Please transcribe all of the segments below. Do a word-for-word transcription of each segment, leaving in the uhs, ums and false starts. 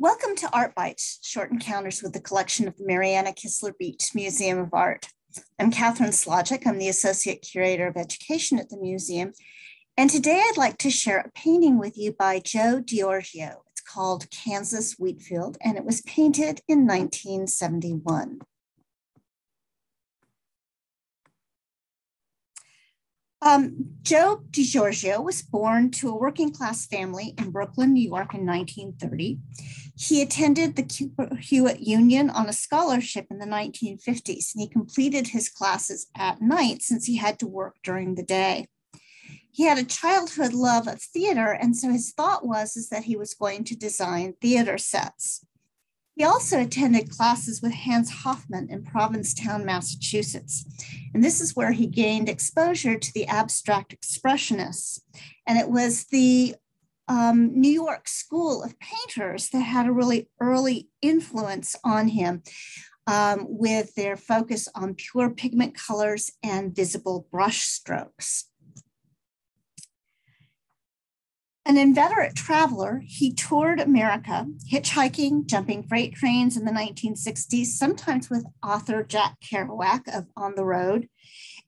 Welcome to Art Bytes, Short Encounters with the Collection of the Marianna Kistler Beach Museum of Art. I'm Catherine Slodick. I'm the Associate Curator of Education at the museum. And today I'd like to share a painting with you by Joe DiGiorgio. It's called Kansas Wheatfield, and it was painted in nineteen seventy-one. Um, Joe DiGiorgio was born to a working class family in Brooklyn, New York in nineteen thirty. He attended the Cooper Hewitt Union on a scholarship in the nineteen fifties, and he completed his classes at night since he had to work during the day. He had a childhood love of theater, and so his thought was is that he was going to design theater sets. He also attended classes with Hans Hofmann in Provincetown, Massachusetts. And this is where he gained exposure to the abstract expressionists. And it was the um, New York School of Painters that had a really early influence on him um, with their focus on pure pigment colors and visible brush strokes. An inveterate traveler, he toured America, hitchhiking, jumping freight trains in the nineteen sixties, sometimes with author Jack Kerouac of On the Road,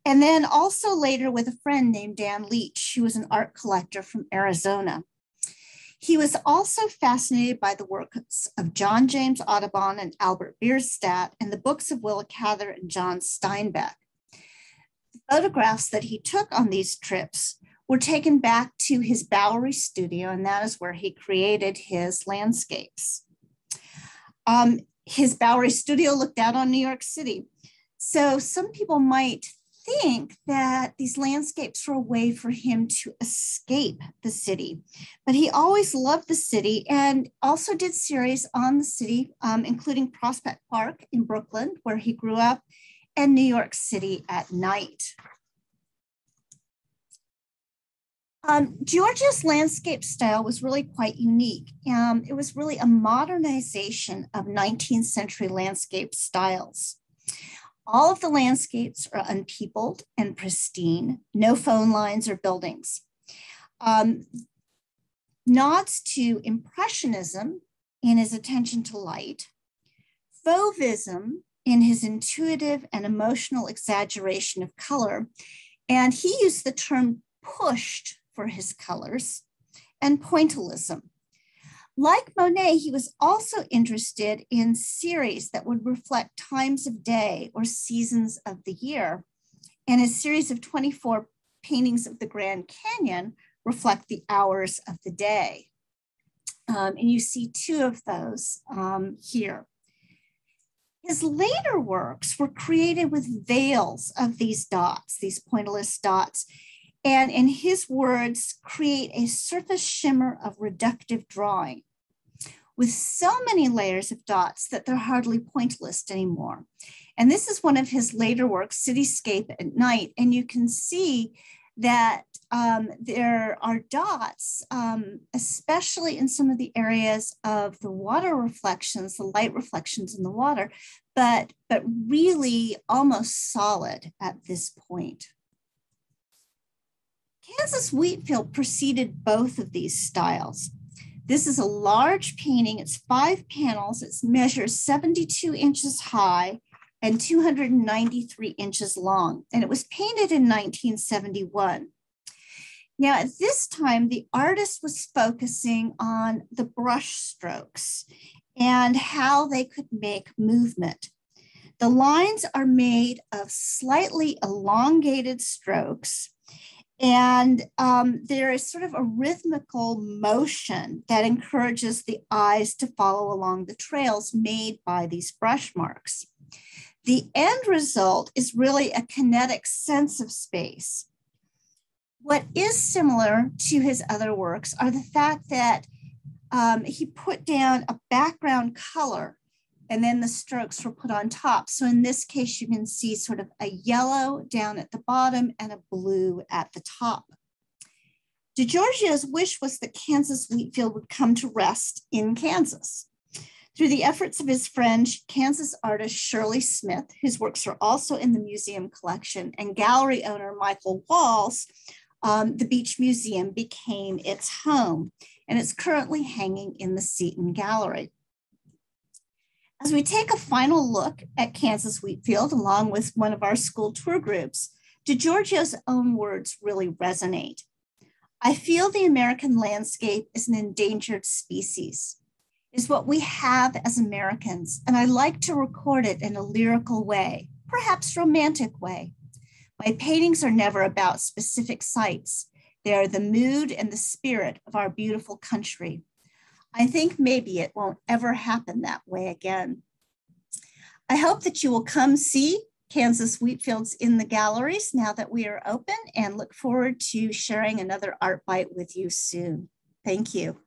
and then also later with a friend named Dan Leach, who was an art collector from Arizona. He was also fascinated by the works of John James Audubon and Albert Bierstadt and the books of Willa Cather and John Steinbeck. The photographs that he took on these trips were taken back to his Bowery studio, and that is where he created his landscapes. Um, his Bowery studio looked out on New York City. So some people might think that these landscapes were a way for him to escape the city, but he always loved the city and also did series on the city, um, including Prospect Park in Brooklyn, where he grew up, and New York City at night. Um, Giorgio's landscape style was really quite unique. Um, it was really a modernization of nineteenth century landscape styles. All of the landscapes are unpeopled and pristine, no phone lines or buildings. Um, nods to Impressionism in his attention to light, Fauvism in his intuitive and emotional exaggeration of color, and he used the term pushed for his colors, and pointillism. Like Monet, he was also interested in series that would reflect times of day or seasons of the year. And his series of twenty-four paintings of the Grand Canyon reflect the hours of the day. Um, and you see two of those um, here. His later works were created with veils of these dots, these pointillist dots, and in his words, create a surface shimmer of reductive drawing with so many layers of dots that they're hardly pointillist anymore. And this is one of his later works, Cityscape at Night. And you can see that um, there are dots, um, especially in some of the areas of the water reflections, the light reflections in the water, but, but really almost solid at this point. Kansas Wheatfield preceded both of these styles. This is a large painting. It's five panels. It measures seventy-two inches high and two hundred ninety-three inches long. And it was painted in nineteen seventy-one. Now, at this time, the artist was focusing on the brush strokes and how they could make movement. The lines are made of slightly elongated strokes, and um, there is sort of a rhythmical motion that encourages the eyes to follow along the trails made by these brush marks. The end result is really a kinetic sense of space. What is similar to his other works are the fact that um, he put down a background color and then the strokes were put on top. So in this case, you can see sort of a yellow down at the bottom and a blue at the top. DiGiorgio's wish was that Kansas Wheatfield would come to rest in Kansas. Through the efforts of his friend, Kansas artist Shirley Smith, whose works are also in the museum collection, and gallery owner Michael Walls, um, the Beach Museum became its home, and it's currently hanging in the Seton Gallery. As we take a final look at Kansas Wheatfield, along with one of our school tour groups, DiGiorgio's own words really resonate. I feel the American landscape is an endangered species, is what we have as Americans, and I like to record it in a lyrical way, perhaps romantic way. My paintings are never about specific sites. They are the mood and the spirit of our beautiful country. I think maybe it won't ever happen that way again. I hope that you will come see Kansas Wheatfield's in the galleries now that we are open, and look forward to sharing another Art Byte with you soon. Thank you.